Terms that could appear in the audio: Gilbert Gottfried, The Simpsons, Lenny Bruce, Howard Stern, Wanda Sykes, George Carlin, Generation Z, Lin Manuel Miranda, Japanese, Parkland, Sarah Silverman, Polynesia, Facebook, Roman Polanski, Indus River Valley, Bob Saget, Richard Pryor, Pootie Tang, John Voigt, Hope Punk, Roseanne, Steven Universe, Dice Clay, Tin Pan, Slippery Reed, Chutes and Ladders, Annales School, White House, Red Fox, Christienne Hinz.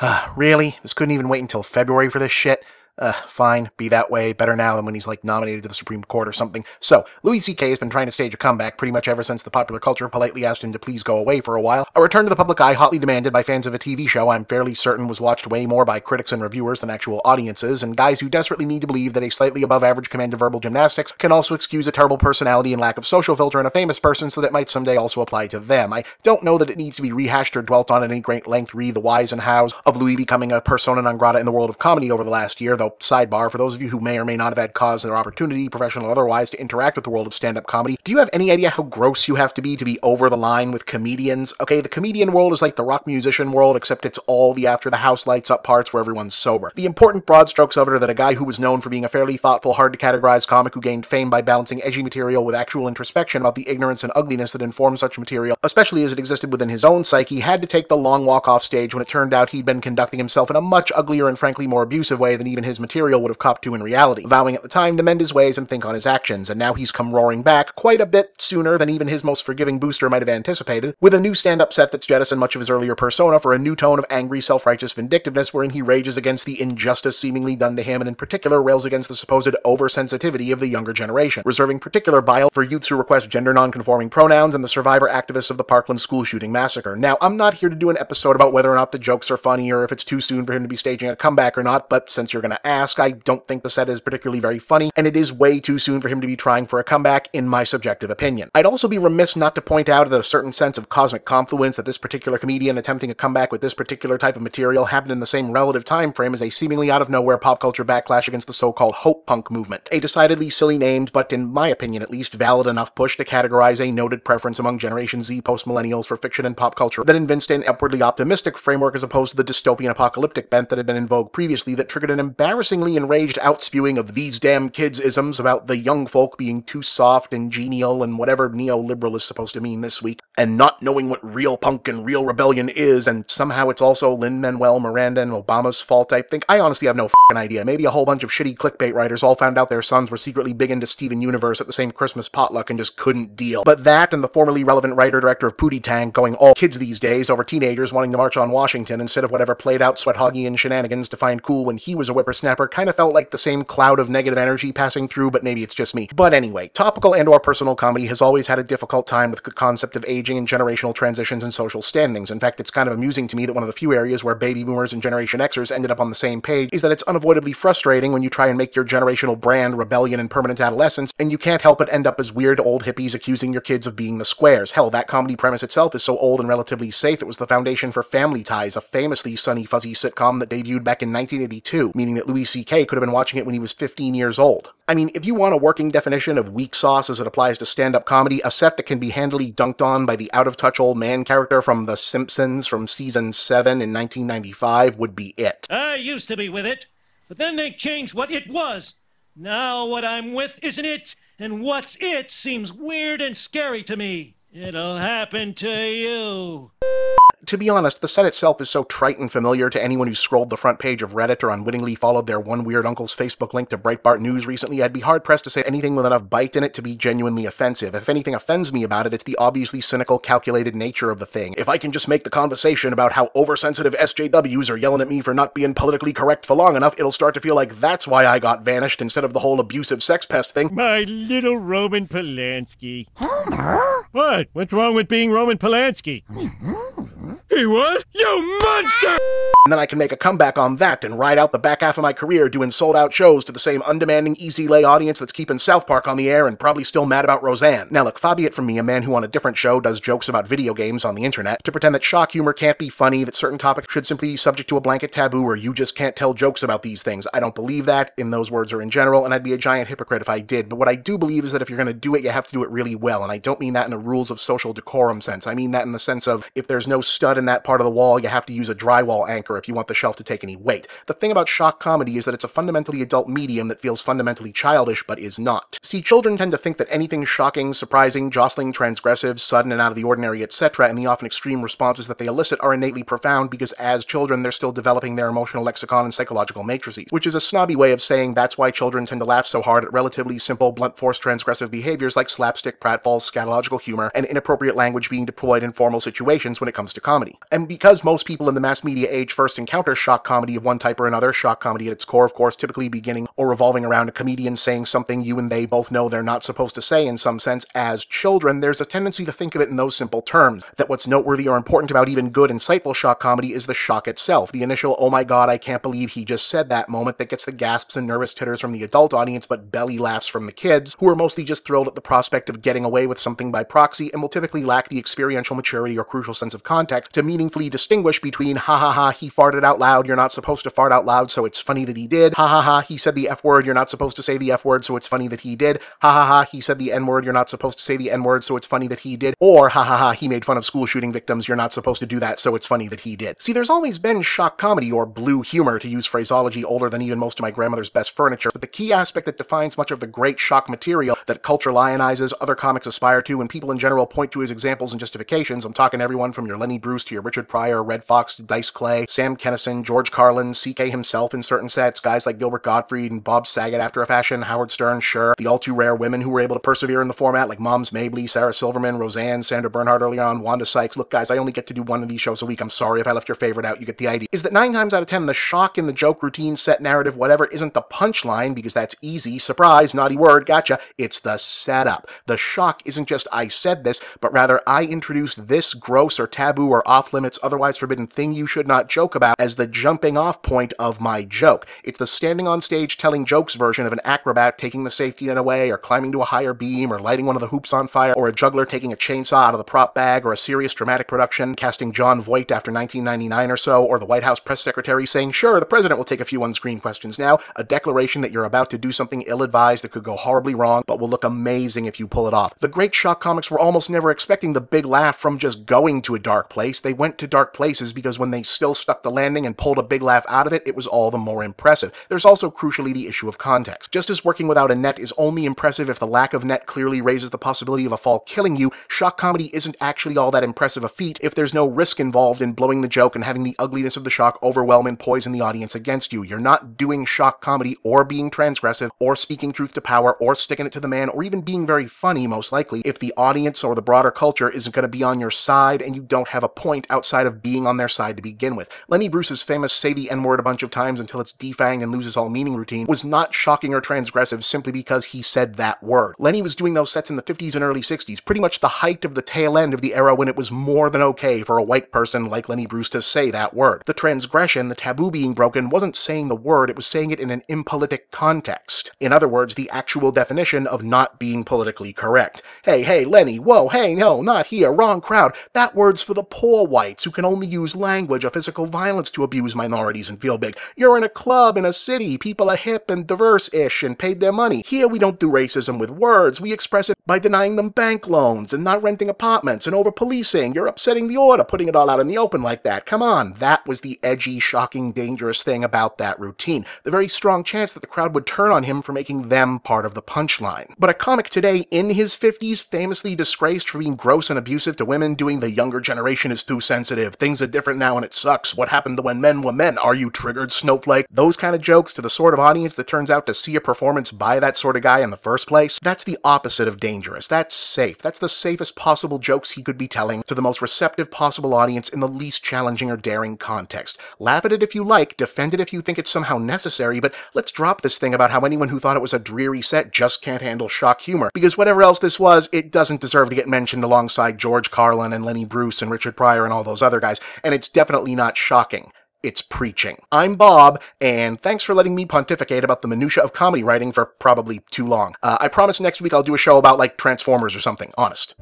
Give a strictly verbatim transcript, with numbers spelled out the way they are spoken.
Uh, really? This couldn't even wait until February for this shit? Uh, fine, be that way. Better now than when he's, like, nominated to the Supreme Court or something. So, Louis C K has been trying to stage a comeback pretty much ever since the popular culture politely asked him to please go away for a while. A return to the public eye hotly demanded by fans of a T V show I'm fairly certain was watched way more by critics and reviewers than actual audiences, and guys who desperately need to believe that a slightly above-average command of verbal gymnastics can also excuse a terrible personality and lack of social filter in a famous person so that it might someday also apply to them. I don't know that it needs to be rehashed or dwelt on at any great length re the whys and hows of Louis becoming a persona non grata in the world of comedy over the last year, though sidebar, for those of you who may or may not have had cause or opportunity, professional or otherwise, to interact with the world of stand-up comedy, do you have any idea how gross you have to be to be over the line with comedians? Okay, the comedian world is like the rock musician world, except it's all the after the house lights up parts where everyone's sober. The important broad strokes of it are that a guy who was known for being a fairly thoughtful, hard-to-categorize comic who gained fame by balancing edgy material with actual introspection about the ignorance and ugliness that informed such material, especially as it existed within his own psyche, had to take the long walk off stage when it turned out he'd been conducting himself in a much uglier and frankly more abusive way than even his material would have copped to in reality, vowing at the time to mend his ways and think on his actions, and now he's come roaring back quite a bit sooner than even his most forgiving booster might have anticipated, with a new stand-up set that's jettisoned much of his earlier persona for a new tone of angry, self-righteous vindictiveness wherein he rages against the injustice seemingly done to him and in particular rails against the supposed oversensitivity of the younger generation, reserving particular bile for youths who request gender non-conforming pronouns and the survivor activists of the Parkland school shooting massacre. Now, I'm not here to do an episode about whether or not the jokes are funny or if it's too soon for him to be staging a comeback or not, but since you're gonna ask, I don't think the set is particularly very funny, and it is way too soon for him to be trying for a comeback, in my subjective opinion. I'd also be remiss not to point out that a certain sense of cosmic confluence that this particular comedian attempting a comeback with this particular type of material happened in the same relative time frame as a seemingly out-of-nowhere pop culture backlash against the so-called Hope Punk movement, a decidedly silly named, but in my opinion at least, valid enough push to categorize a noted preference among Generation Z post-millennials for fiction and pop culture that evinced an upwardly optimistic framework as opposed to the dystopian apocalyptic bent that had been in vogue previously that triggered an embarrassing Embarrassingly enraged outspewing of these damn kids isms about the young folk being too soft and genial and whatever neoliberal is supposed to mean this week, and not knowing what real punk and real rebellion is, and somehow it's also Lin Manuel Miranda and Obama's fault type thing. I honestly have no f***ing idea. Maybe a whole bunch of shitty clickbait writers all found out their sons were secretly big into Steven Universe at the same Christmas potluck and just couldn't deal. But that and the formerly relevant writer-director of Pootie Tang going all kids these days over teenagers wanting to march on Washington instead of whatever played-out sweat-hoggian shenanigans defined cool when he was a whippersnapper kind of felt like the same cloud of negative energy passing through, but maybe it's just me. But anyway, topical and or personal comedy has always had a difficult time with the concept of aging and generational transitions and social standings. In fact, it's kind of amusing to me that one of the few areas where baby boomers and Generation Xers ended up on the same page is that it's unavoidably frustrating when you try and make your generational brand rebellion and permanent adolescence, and you can't help but end up as weird old hippies accusing your kids of being the squares. Hell, that comedy premise itself is so old and relatively safe it was the foundation for Family Ties, a famously sunny fuzzy sitcom that debuted back in nineteen eighty-two, meaning that Louis C K could have been watching it when he was fifteen years old. I mean, if you want a working definition of weak sauce as it applies to stand-up comedy, a set that can be handily dunked on by the out-of-touch old man character from The Simpsons from season seven in nineteen ninety-five would be it. I used to be with it, but then they changed what it was. Now what I'm with isn't it, and what's it seems weird and scary to me. It'll happen to you. To be honest, the set itself is so trite and familiar to anyone who scrolled the front page of Reddit or unwittingly followed their one weird uncle's Facebook link to Breitbart News recently, I'd be hard-pressed to say anything with enough bite in it to be genuinely offensive. If anything offends me about it, it's the obviously cynical, calculated nature of the thing. If I can just make the conversation about how oversensitive S J Ws are yelling at me for not being politically correct for long enough, it'll start to feel like that's why I got vanished instead of the whole abusive sex pest thing. My little Roman Polanski. What? What's wrong with being Roman Polanski? He was? You monster! And then I can make a comeback on that and ride out the back half of my career doing sold-out shows to the same undemanding, easy-lay audience that's keeping South Park on the air and probably still mad about Roseanne. Now look, far be it from me, a man who on a different show does jokes about video games on the internet, to pretend that shock humor can't be funny, that certain topics should simply be subject to a blanket taboo or you just can't tell jokes about these things. I don't believe that, in those words or in general, and I'd be a giant hypocrite if I did, but what I do believe is that if you're gonna do it, you have to do it really well, and I don't mean that in the rules of social decorum sense. I mean that in the sense of, if there's no stud in that part of the wall, you have to use a drywall anchor if you want the shelf to take any weight. The thing about shock comedy is that it's a fundamentally adult medium that feels fundamentally childish, but is not. See, children tend to think that anything shocking, surprising, jostling, transgressive, sudden and out of the ordinary, et cetera, and the often extreme responses that they elicit are innately profound because as children they're still developing their emotional lexicon and psychological matrices, which is a snobby way of saying that's why children tend to laugh so hard at relatively simple, blunt force transgressive behaviors like slapstick, pratfalls, scatological humor, and inappropriate language being deployed in formal situations when it comes to to comedy. And because most people in the mass media age first encounter shock comedy of one type or another, shock comedy at its core, of course, typically beginning or revolving around a comedian saying something you and they both know they're not supposed to say in some sense as children, there's a tendency to think of it in those simple terms, that what's noteworthy or important about even good, insightful shock comedy is the shock itself, the initial, oh my god, I can't believe he just said that moment that gets the gasps and nervous titters from the adult audience but belly laughs from the kids, who are mostly just thrilled at the prospect of getting away with something by proxy and will typically lack the experiential maturity or crucial sense of context to meaningfully distinguish between ha ha ha, he farted out loud, you're not supposed to fart out loud, so it's funny that he did, ha ha ha, he said the F word, you're not supposed to say the F word, so it's funny that he did, ha ha ha, he said the N word, you're not supposed to say the N word, so it's funny that he did, or ha ha ha, he made fun of school shooting victims, you're not supposed to do that, so it's funny that he did. See, there's always been shock comedy, or blue humor, to use phraseology older than even most of my grandmother's best furniture, but the key aspect that defines much of the great shock material that culture lionizes, other comics aspire to, and people in general point to as examples and justifications, I'm talking everyone from your Lenny Bruce to your Richard Pryor, Red Fox to Dice Clay, Sam Kinnison, George Carlin, C K himself in certain sets, guys like Gilbert Gottfried and Bob Saget after a fashion, Howard Stern, sure, the all-too-rare women who were able to persevere in the format like Moms Mabley, Sarah Silverman, Roseanne, Sandra Bernhardt early on, Wanda Sykes. Look guys, I only get to do one of these shows a week, I'm sorry if I left your favorite out, you get the idea. Is that nine times out of ten, the shock in the joke, routine, set, narrative, whatever isn't the punchline, because that's easy, surprise, naughty word, gotcha, it's the setup. The shock isn't just I said this, but rather I introduced this gross or taboo or off-limits, otherwise forbidden thing you should not joke about as the jumping-off point of my joke. It's the standing on stage telling jokes version of an acrobat taking the safety net away, or climbing to a higher beam, or lighting one of the hoops on fire, or a juggler taking a chainsaw out of the prop bag, or a serious dramatic production casting John Voigt after nineteen ninety-nine or so, or the White House press secretary saying, sure, the president will take a few on-screen questions now, a declaration that you're about to do something ill-advised that could go horribly wrong, but will look amazing if you pull it off. The great shock comics were almost never expecting the big laugh from just going to a dark place. They went to dark places because when they still stuck the landing and pulled a big laugh out of it, it was all the more impressive. There's also crucially the issue of context. Just as working without a net is only impressive if the lack of net clearly raises the possibility of a fall killing you, shock comedy isn't actually all that impressive a feat if there's no risk involved in blowing the joke and having the ugliness of the shock overwhelm and poison the audience against you. You're not doing shock comedy or being transgressive or speaking truth to power or sticking it to the man or even being very funny, most likely, if the audience or the broader culture isn't going to be on your side and you don't have a point outside of being on their side to begin with. Lenny Bruce's famous say the N-word a bunch of times until it's defanged and loses all meaning routine was not shocking or transgressive simply because he said that word. Lenny was doing those sets in the fifties and early sixties, pretty much the height of the tail end of the era when it was more than okay for a white person like Lenny Bruce to say that word. The transgression, the taboo being broken, wasn't saying the word, it was saying it in an impolitic context. In other words, the actual definition of not being politically correct. Hey, hey, Lenny, whoa, hey, no, not here, wrong crowd. That word's for the poor whites who can only use language or physical violence to abuse minorities and feel big. You're in a club in a city, people are hip and diverse-ish and paid their money. Here we don't do racism with words, we express it by denying them bank loans and not renting apartments and over-policing. You're upsetting the order, putting it all out in the open like that. Come on, that was the edgy, shocking, dangerous thing about that routine. The very strong chance that the crowd would turn on him for making them part of the punchline. But a comic today in his fifties, famously disgraced for being gross and abusive to women, doing the younger generation is too sensitive, things are different now and it sucks, what happened to when men were men, are you triggered, snowflake? Those kind of jokes to the sort of audience that turns out to see a performance by that sort of guy in the first place, that's the opposite of dangerous, that's safe, that's the safest possible jokes he could be telling to the most receptive possible audience in the least challenging or daring context. Laugh at it if you like, defend it if you think it's somehow necessary, but let's drop this thing about how anyone who thought it was a dreary set just can't handle shock humor, because whatever else this was, it doesn't deserve to get mentioned alongside George Carlin and Lenny Bruce and Richard Pryor and all those other guys, and it's definitely not shocking. It's preaching. I'm Bob, and thanks for letting me pontificate about the minutiae of comedy writing for probably too long. Uh, I promise next week I'll do a show about, like, Transformers or something, honest.